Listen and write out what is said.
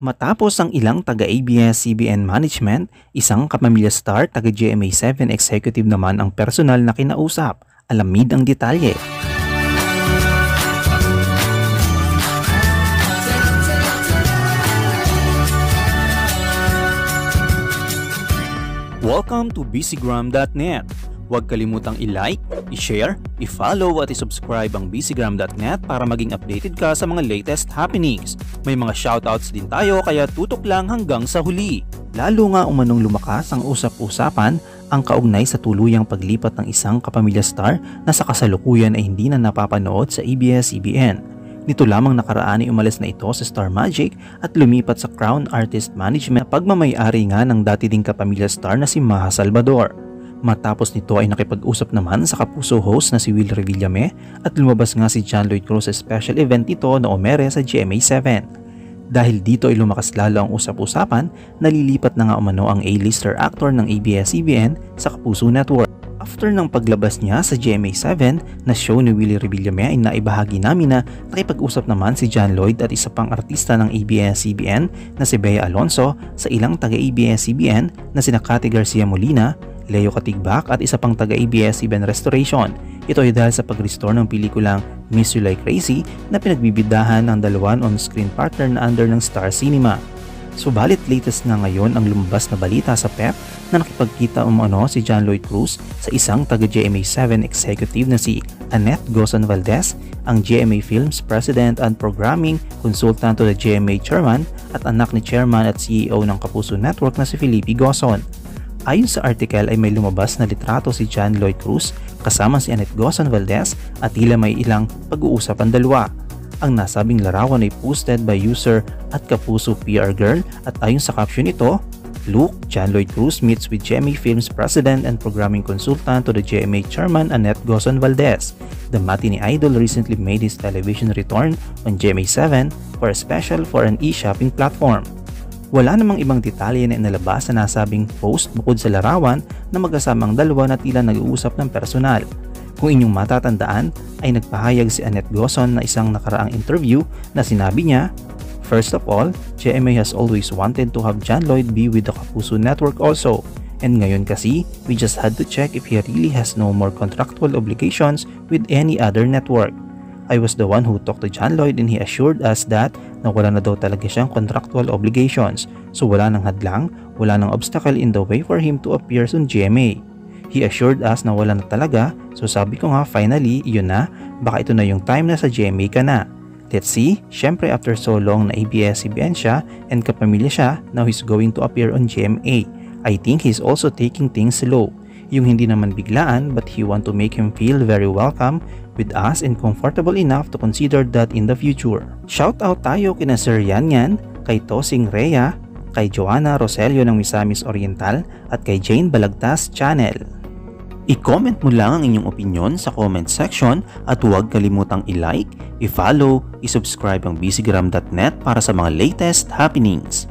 Matapos ang ilang taga-ABS-CBN management, isang kapamilya star taga-GMA7 executive naman ang personal na kinausap. Alamin ang detalye. Welcome to BCGram.net. Huwag kalimutang i-like, i-share, i-follow at i-subscribe ang BCGram.net para maging updated ka sa mga latest happenings. May mga shoutouts din tayo kaya tutok lang hanggang sa huli. Lalo nga umanong lumakas ang usap-usapan ang kaugnay sa tuluyang paglipat ng isang kapamilya star na sa kasalukuyan ay hindi na napapanood sa ABS-CBN. Nito lamang nakaraan ay umalis na ito sa Star Magic at lumipat sa Crown Artist Management na pagmamayari nga ng dati ding kapamilya star na si Maja Salvador. Matapos nito ay nakipag-usap naman sa Kapuso host na si Willie Revillame at lumabas nga si John Lloyd Cruz sa special event nito na umere sa GMA7. Dahil dito ay lumakas lalo ang usap-usapan, nalilipat na nga umano ang A-lister actor ng ABS-CBN sa Kapuso Network. After ng paglabas niya sa GMA7 na show ni Willie Revillame ay naibahagi namin na nakipag-usap naman si John Lloyd at isa pang artista ng ABS-CBN na si Bea Alonzo sa ilang taga-ABS-CBN na sina Cathy Garcia Molina, Leo Katigbak at isa pang taga-ABS-CBN restoration. Ito ay dahil sa pag-restore ng pelikulang Miss You Like Crazy na pinagbibidahan ng dalawan on-screen partner na under ng Star Cinema. Subalit latest nga ngayon ang lumabas na balita sa PEP na nakipagkita si John Lloyd Cruz sa isang taga-GMA7 executive na si Annette Gozon-Valdez, ang GMA Films President and Programming Consultant to the GMA Chairman at anak ni Chairman at CEO ng Kapuso Network na si Felipe Gozon. Ayon sa article ay may lumabas na litrato si John Lloyd Cruz kasama si Annette Gozon-Valdez at tila may ilang pag-uusap ang dalawa. Ang nasabing larawan ay posted by user at Kapuso PR Girl at ayon sa caption nito, "Look, John Lloyd Cruz meets with GMA Films President and Programming Consultant to the GMA Chairman Annette Gozon-Valdez. The Matini Idol recently made his television return on GMA7 for a special for an e-shopping platform." Wala namang ibang detalye na inalabas sa nasabing post bukod sa larawan na magkasamang dalawa na tila nag-uusap ng personal. Kung inyong matatandaan ay nagpahayag si Annette Gozon na isang nakaraang interview na sinabi niya, "First of all, GMA has always wanted to have John Lloyd be with the Kapuso Network also. And ngayon kasi, we just had to check if he really has no more contractual obligations with any other network. I was the one who talked to John Lloyd and he assured us that na wala na daw talaga siyang contractual obligations. So wala nang hadlang, wala nang obstacle in the way for him to appear on GMA. He assured us na wala na talaga, so sabi ko nga finally, yun na, baka ito na yung time na sa GMA ka na. Let's see, syempre after so long na ABS-CBN siya and kapamilya siya, now he's going to appear on GMA. I think he's also taking things slow. Yung hindi naman biglaan but he want to make him feel very welcome with us and comfortable enough to consider that in the future." Shoutout tayo kina Sir Yanyan, kay Tosing Rhea, kay Joanna Roselio ng Misamis Oriental at kay Jane Balagtas Channel. I-comment mo lang ang inyong opinion sa comment section at huwag kalimutang i-like, i-follow, i-subscribe ang BCGram.net para sa mga latest happenings.